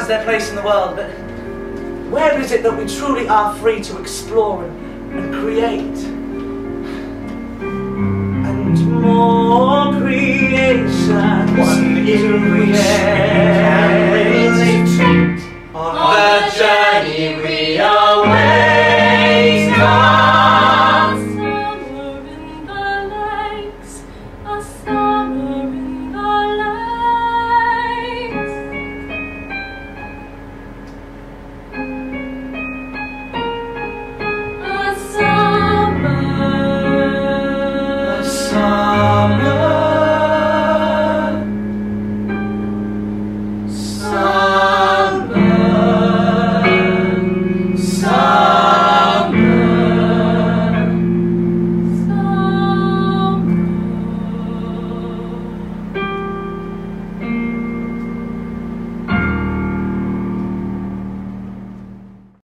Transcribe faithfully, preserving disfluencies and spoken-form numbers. has their place in the world, but where is it that we truly are free to explore and, and create? And more creation in the air.